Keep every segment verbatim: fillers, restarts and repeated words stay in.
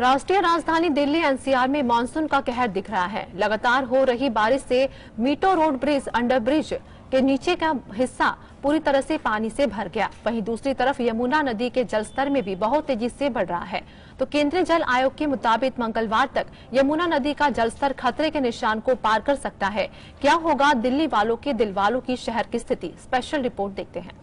राष्ट्रीय राजधानी दिल्ली एनसीआर में मानसून का कहर दिख रहा है। लगातार हो रही बारिश से मीटो रोड ब्रिज अंडरब्रिज के नीचे का हिस्सा पूरी तरह से पानी से भर गया। वहीं दूसरी तरफ यमुना नदी के जलस्तर में भी बहुत तेजी से बढ़ रहा है। तो केंद्रीय जल आयोग के मुताबिक मंगलवार तक यमुना नदी का जलस्तर खतरे के निशान को पार कर सकता है। क्या होगा दिल्ली वालों के दिल वालों की शहर की स्थिति, स्पेशल रिपोर्ट देखते हैं।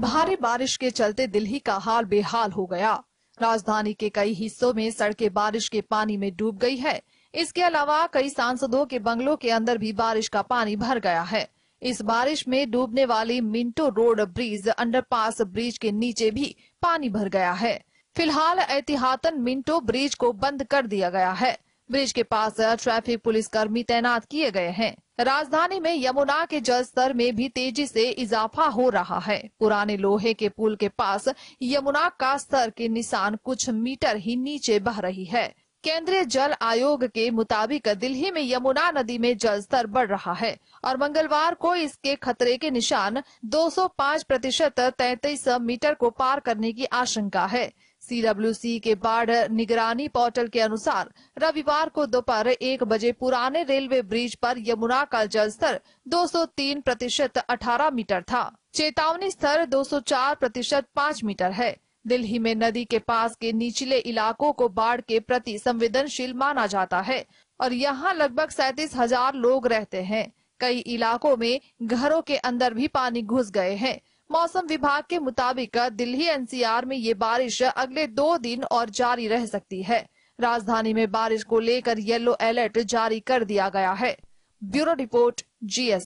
भारी बारिश के चलते दिल्ली का हाल बेहाल हो गया। राजधानी के कई हिस्सों में सड़कें बारिश के पानी में डूब गई है। इसके अलावा कई सांसदों के बंगलों के अंदर भी बारिश का पानी भर गया है। इस बारिश में डूबने वाली Minto road bridge underpass bridge के नीचे भी पानी भर गया है। फिलहाल एहतियातन मिंटो ब्रिज को बंद कर दिया गया है। ब्रिज के पास ट्रैफिक पुलिस कर्मी तैनात किए गए हैं। राजधानी में यमुना के जलस्तर में भी तेजी से इजाफा हो रहा है। पुराने लोहे के पुल के पास यमुना का स्तर के निशान कुछ मीटर ही नीचे बह रही है। केंद्रीय जल आयोग के मुताबिक दिल्ली में यमुना नदी में जलस्तर बढ़ रहा है और मंगलवार को इसके खतरे के निशान दो सौ पाँच प्रतिशत तैंतीस मीटर को पार करने की आशंका है। सी डब्ल्यू सी के बाढ़ निगरानी पोर्टल के अनुसार रविवार को दोपहर एक बजे पुराने रेलवे ब्रिज पर यमुना का जलस्तर दो सौ तीन प्रतिशत अठारह मीटर था। चेतावनी स्तर दो सौ चार प्रतिशत पाँच मीटर है। दिल्ली में नदी के पास के निचले इलाकों को बाढ़ के प्रति संवेदनशील माना जाता है और यहाँ लगभग सैंतीस हजार लोग रहते हैं। कई इलाकों में घरों के अंदर भी पानी घुस गए हैं। मौसम विभाग के मुताबिक दिल्ली एनसीआर में ये बारिश अगले दो दिन और जारी रह सकती है। राजधानी में बारिश को लेकर येलो अलर्ट जारी कर दिया गया है। Bureau report G S.